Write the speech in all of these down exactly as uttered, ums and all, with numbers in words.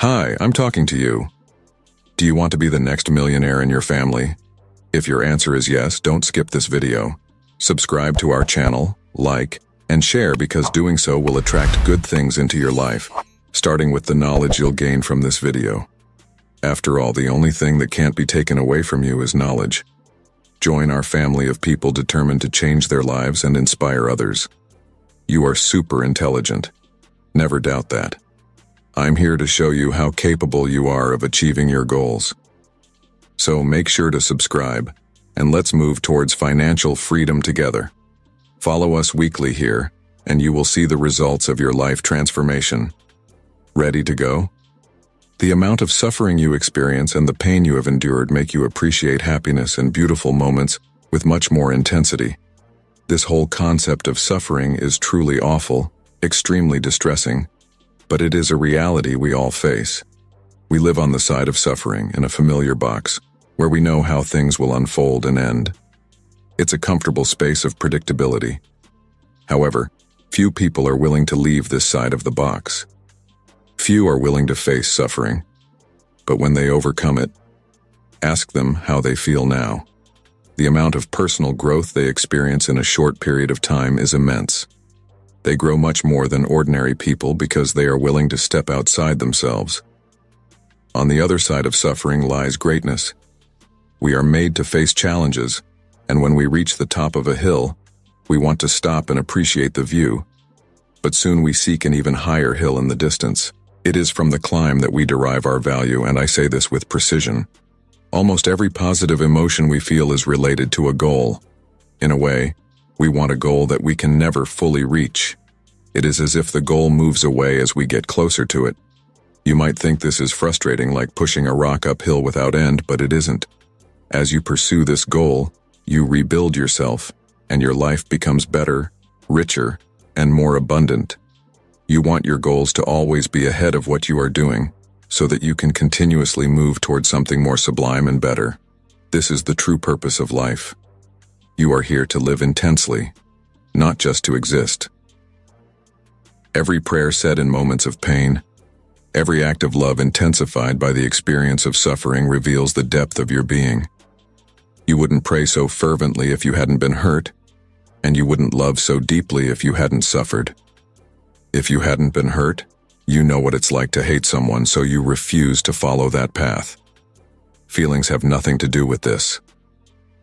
Hi, I'm talking to you. Do you want to be the next millionaire in your family? If your answer is yes, don't skip this video. Subscribe to our channel, like, and share because doing so will attract good things into your life, starting with the knowledge you'll gain from this video. After all, the only thing that can't be taken away from you is knowledge. Join our family of people determined to change their lives and inspire others. You are super intelligent. Never doubt that. I'm here to show you how capable you are of achieving your goals. So make sure to subscribe, and let's move towards financial freedom together. Follow us weekly here, and you will see the results of your life transformation. Ready to go? The amount of suffering you experience and the pain you have endured make you appreciate happiness and beautiful moments with much more intensity. This whole concept of suffering is truly awful, extremely distressing, but it is a reality we all face. We live on the side of suffering in a familiar box, where we know how things will unfold and end. It's a comfortable space of predictability. However, few people are willing to leave this side of the box. Few are willing to face suffering, but when they overcome it, ask them how they feel now. The amount of personal growth they experience in a short period of time is immense. They grow much more than ordinary people because they are willing to step outside themselves. On the other side of suffering lies greatness. We are made to face challenges, and when we reach the top of a hill, we want to stop and appreciate the view, but soon we seek an even higher hill in the distance. It is from the climb that we derive our value, and I say this with precision. Almost every positive emotion we feel is related to a goal. In a way, we want a goal that we can never fully reach. It is as if the goal moves away as we get closer to it. You might think this is frustrating, like pushing a rock uphill without end, but it isn't. As you pursue this goal, you rebuild yourself, and your life becomes better, richer, and more abundant. You want your goals to always be ahead of what you are doing, so that you can continuously move towards something more sublime and better. This is the true purpose of life. You are here to live intensely, not just to exist. Every prayer said in moments of pain, every act of love intensified by the experience of suffering reveals the depth of your being. You wouldn't pray so fervently if you hadn't been hurt, and you wouldn't love so deeply if you hadn't suffered. If you hadn't been hurt, you know what it's like to hate someone, so you refuse to follow that path. Feelings have nothing to do with this.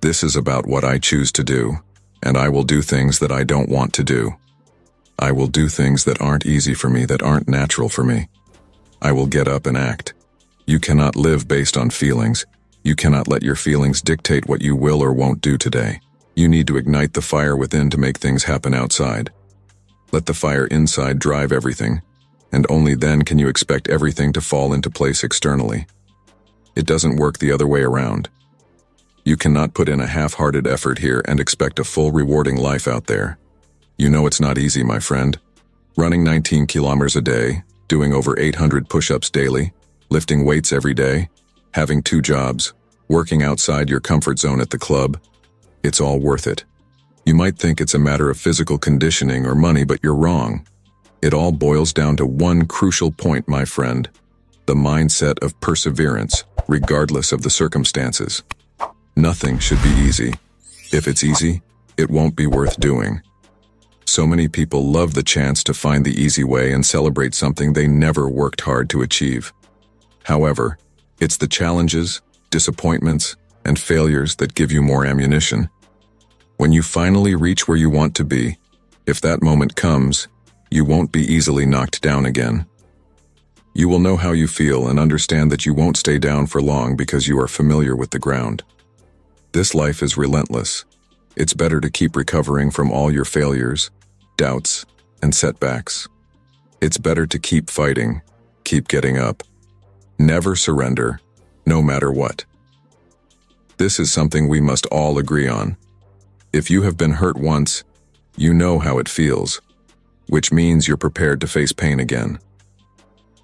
This is about what I choose to do, and I will do things that I don't want to do. I will do things that aren't easy for me, that aren't natural for me. I will get up and act. You cannot live based on feelings. You cannot let your feelings dictate what you will or won't do today. You need to ignite the fire within to make things happen outside. Let the fire inside drive everything, and only then can you expect everything to fall into place externally. It doesn't work the other way around. You cannot put in a half-hearted effort here and expect a full rewarding life out there. You know it's not easy, my friend. Running nineteen kilometers a day, doing over eight hundred push-ups daily, lifting weights every day, having two jobs, working outside your comfort zone at the club, it's all worth it. You might think it's a matter of physical conditioning or money, but you're wrong. It all boils down to one crucial point, my friend: the mindset of perseverance, regardless of the circumstances. Nothing should be easy. If it's easy, it won't be worth doing. So many people love the chance to find the easy way and celebrate something they never worked hard to achieve. However, it's the challenges, disappointments, and failures that give you more ammunition. When you finally reach where you want to be, if that moment comes, you won't be easily knocked down again. You will know how you feel and understand that you won't stay down for long because you are familiar with the ground. This life is relentless. It's better to keep recovering from all your failures, doubts, and setbacks. It's better to keep fighting, keep getting up. Never surrender, no matter what. This is something we must all agree on. If you have been hurt once, you know how it feels, which means you're prepared to face pain again.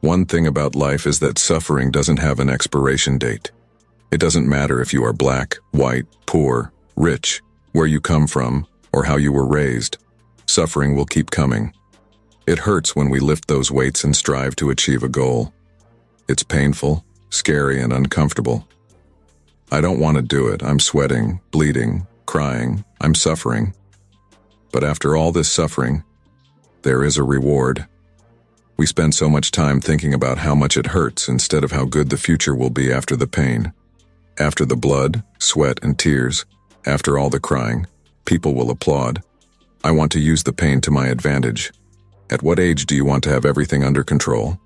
One thing about life is that suffering doesn't have an expiration date. It doesn't matter if you are black, white, poor, rich, where you come from, or how you were raised. Suffering will keep coming. It hurts when we lift those weights and strive to achieve a goal. It's painful, scary, and uncomfortable. I don't want to do it. I'm sweating, bleeding, crying. I'm suffering. But after all this suffering, there is a reward. We spend so much time thinking about how much it hurts instead of how good the future will be after the pain. After the blood, sweat, and tears, after all the crying, people will applaud. I want to use the pain to my advantage. At what age do you want to have everything under control?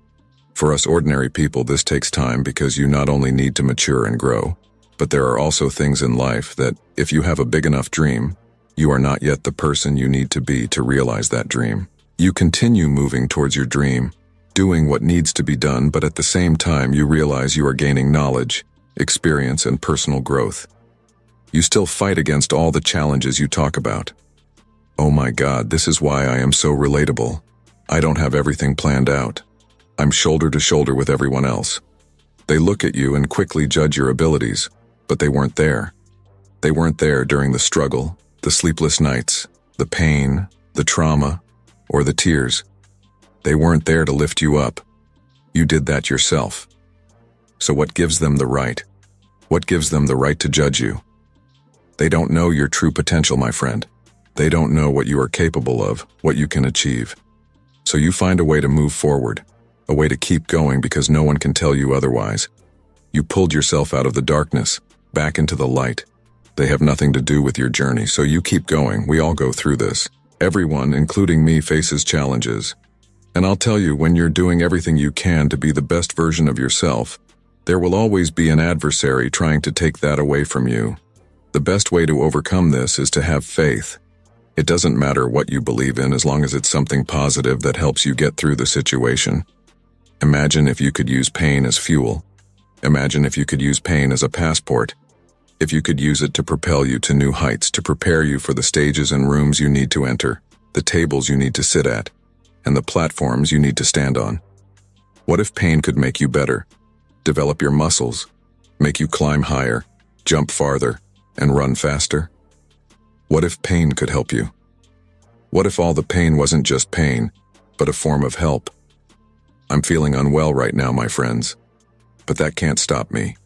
For us ordinary people, this takes time because you not only need to mature and grow, but there are also things in life that, if you have a big enough dream, you are not yet the person you need to be to realize that dream. You continue moving towards your dream, doing what needs to be done, but at the same time you realize you are gaining knowledge, experience, and personal growth. You still fight against all the challenges you talk about. Oh my God, this is why I am so relatable. I don't have everything planned out. I'm shoulder to shoulder with everyone else. They look at you and quickly judge your abilities, but they weren't there. They weren't there during the struggle, the sleepless nights, the pain, the trauma, or the tears. They weren't there to lift you up. You did that yourself. So what gives them the right? What gives them the right to judge you? They don't know your true potential, my friend. They don't know what you are capable of, what you can achieve. So you find a way to move forward, a way to keep going because no one can tell you otherwise. You pulled yourself out of the darkness, back into the light. They have nothing to do with your journey, so you keep going. We all go through this. Everyone, including me, faces challenges. And I'll tell you, when you're doing everything you can to be the best version of yourself, there will always be an adversary trying to take that away from you. The best way to overcome this is to have faith. It doesn't matter what you believe in as long as it's something positive that helps you get through the situation. Imagine if you could use pain as fuel. Imagine if you could use pain as a passport. If you could use it to propel you to new heights, to prepare you for the stages and rooms you need to enter, the tables you need to sit at, and the platforms you need to stand on. What if pain could make you better? Develop your muscles, make you climb higher, jump farther, and run faster? What if pain could help you? What if all the pain wasn't just pain, but a form of help? I'm feeling unwell right now, my friends, but that can't stop me.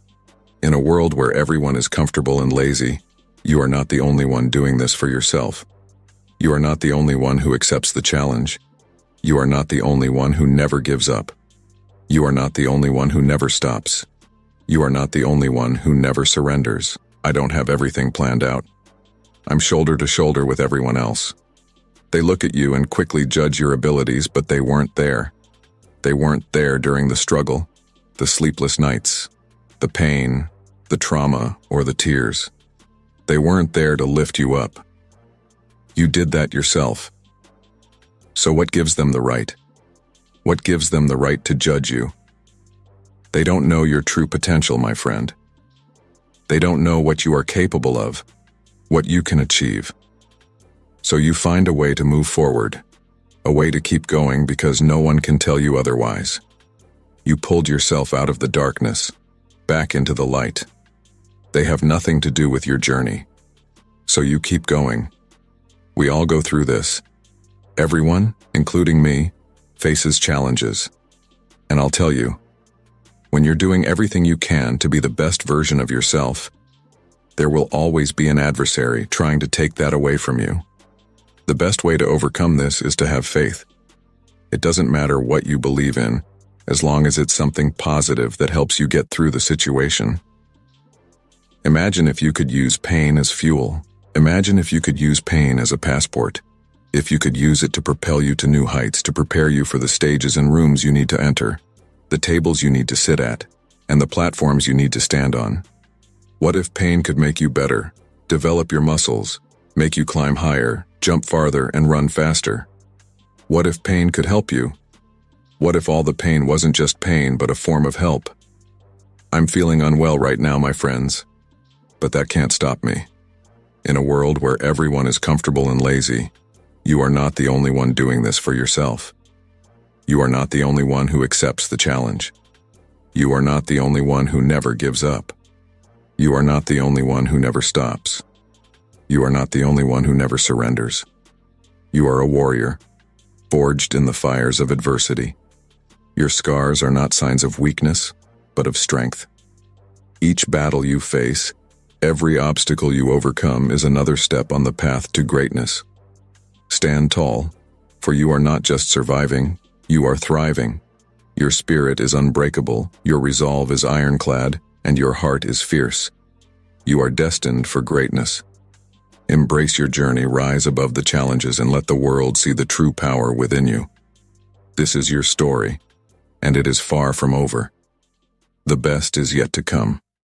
In a world where everyone is comfortable and lazy, you are not the only one doing this for yourself. You are not the only one who accepts the challenge. You are not the only one who never gives up. You are not the only one who never stops. You are not the only one who never surrenders. I don't have everything planned out. I'm shoulder to shoulder with everyone else. They look at you and quickly judge your abilities, but they weren't there. They weren't there during the struggle, the sleepless nights, the pain, the trauma, or the tears. They weren't there to lift you up. You did that yourself. So what gives them the right? What gives them the right to judge you? They don't know your true potential, my friend. They don't know what you are capable of, what you can achieve. So you find a way to move forward, a way to keep going because no one can tell you otherwise. You pulled yourself out of the darkness, back into the light. They have nothing to do with your journey. So you keep going. We all go through this. Everyone, including me, faces challenges. And I'll tell you, when you're doing everything you can to be the best version of yourself, there will always be an adversary trying to take that away from you. The best way to overcome this is to have faith. It doesn't matter what you believe in, as long as it's something positive that helps you get through the situation. Imagine if you could use pain as fuel. Imagine if you could use pain as a passport. If you could use it to propel you to new heights, to prepare you for the stages and rooms you need to enter, the tables you need to sit at, and the platforms you need to stand on. What if pain could make you better, develop your muscles, make you climb higher, jump farther, and run faster? What if pain could help you? What if all the pain wasn't just pain but a form of help? I'm feeling unwell right now, my friends, but that can't stop me. In a world where everyone is comfortable and lazy, you are not the only one doing this for yourself. You are not the only one who accepts the challenge. You are not the only one who never gives up. You are not the only one who never stops. You are not the only one who never surrenders. You are a warrior, forged in the fires of adversity. Your scars are not signs of weakness, but of strength. Each battle you face, every obstacle you overcome is another step on the path to greatness. Stand tall, for you are not just surviving, you are thriving. Your spirit is unbreakable, your resolve is ironclad, and your heart is fierce. You are destined for greatness. Embrace your journey, rise above the challenges, and let the world see the true power within you. This is your story, and it is far from over. The best is yet to come.